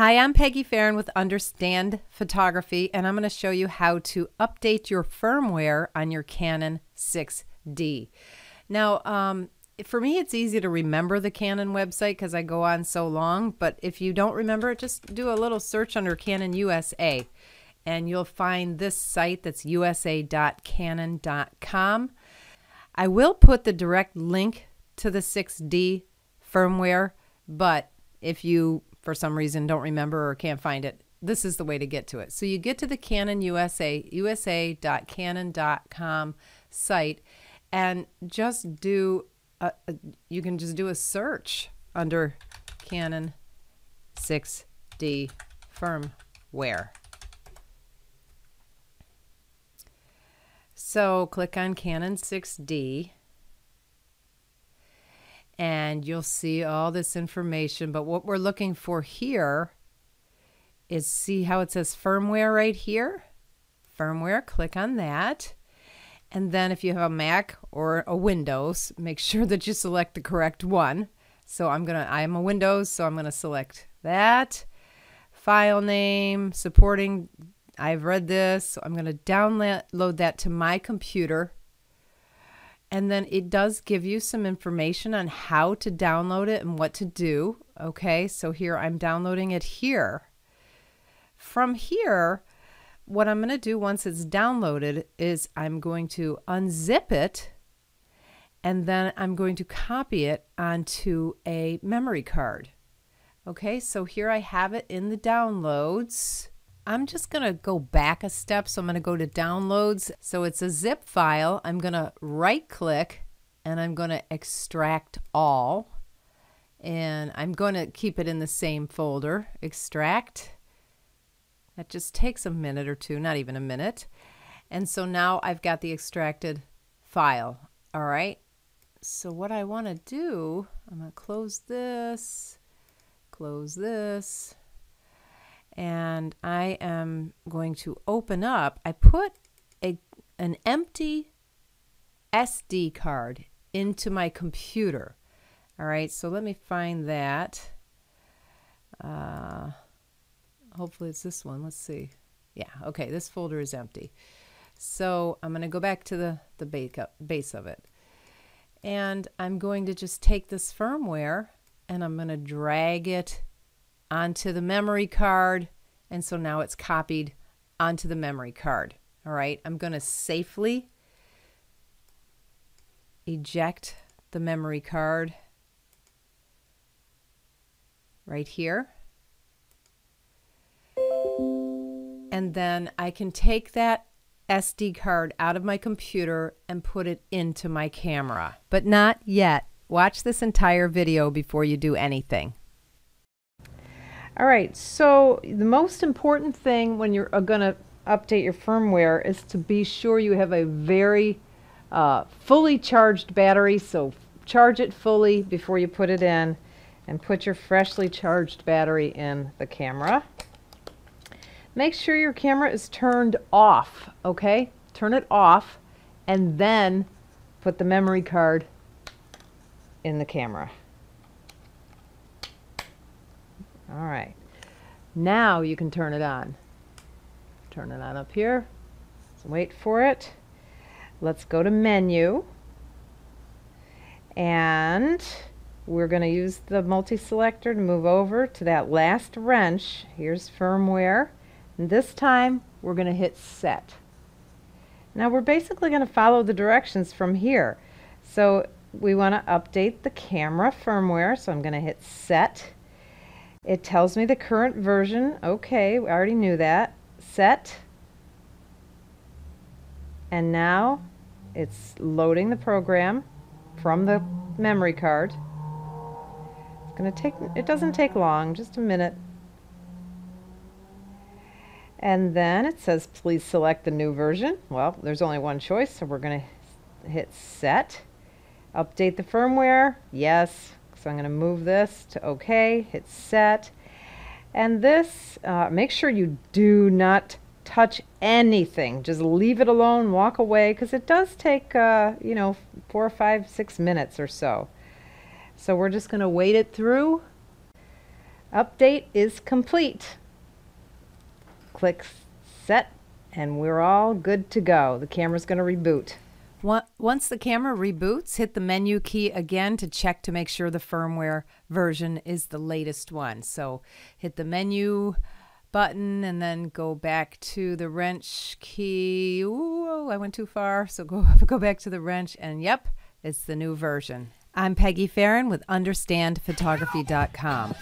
Hi, I'm Peggy Farron with Understand Photography, and I'm going to show you how to update your firmware on your Canon 6D. Now, for me, it's easy to remember the Canon website because I go on so long, but if you don't remember it, just do a little search under Canon USA, and you'll find this site that's usa.canon.com. I will put the direct link to the 6D firmware, but if you for some reason don't remember or can't find it, this is the way to get to it. So you get to the Canon USA, usa.canon.com site, and just do you can just do a search under Canon 6D firmware. So click on Canon 6D. And you'll see all this information, but what we're looking for here is, see how it says firmware right here? Firmware, click on that. And then if you have a Mac or a Windows, make sure that you select the correct one. So I'm a Windows, so I'm gonna select that. File name, supporting, I've read this, so I'm gonna download that to my computer. And then it does give you some information on how to download it and what to do. Okay, so here I'm downloading it here. From here, what I'm going to do once it's downloaded is I'm going to unzip it, and then I'm going to copy it onto a memory card. Okay, so here I have it in the downloads. I'm just going to go back a step, so I'm going to go to downloads. So it's a zip file. I'm going to right click and I'm going to extract all, and I'm going to keep it in the same folder, extract. That just takes a minute or two, not even a minute. And so now I've got the extracted file. All right, so what I want to do, I'm going to close this, and I am going to open up. I put an empty SD card into my computer. All right, so let me find that. Hopefully it's this one. Let's see. Yeah, okay, this folder is empty. So I'm going to go back to the base of it. And I'm going to just take this firmware and I'm going to drag it onto the memory card, and so now it's copied onto the memory card. All right, I'm going to safely eject the memory card right here, and then I can take that SD card out of my computer and put it into my camera. But not yet. Watch this entire video before you do anything. All right, so the most important thing when you're going to update your firmware is to be sure you have a very fully charged battery. So charge it fully before you put it in, and put your freshly charged battery in the camera. Make sure your camera is turned off, okay? Turn it off, and then put the memory card in the camera. All right, now you can turn it on. Turn it on up here. So wait for it. Let's go to menu, and we're going to use the multi-selector to move over to that last wrench. Here's firmware, and this time we're going to hit set. Now we're basically going to follow the directions from here. So we want to update the camera firmware, so I'm going to hit set. It tells me the current version. Okay, we already knew that. Set. And now it's loading the program from the memory card. It's going to take, it doesn't take long, just a minute. And then it says, please select the new version. Well, there's only one choice, so we're going to hit set. Update the firmware. Yes. So I'm going to move this to OK, hit set, and this, make sure you do not touch anything. Just leave it alone, walk away, because it does take, you know, 4 or 5, 6 minutes or so. So we're just going to wait it through. Update is complete. Click set and we're all good to go. The camera's going to reboot. Once the camera reboots, hit the menu key again to check to make sure the firmware version is the latest one. So hit the menu button and then go back to the wrench key. Ooh, I went too far. So go back to the wrench and yep, it's the new version. I'm Peggy Farron with UnderstandPhotography.com.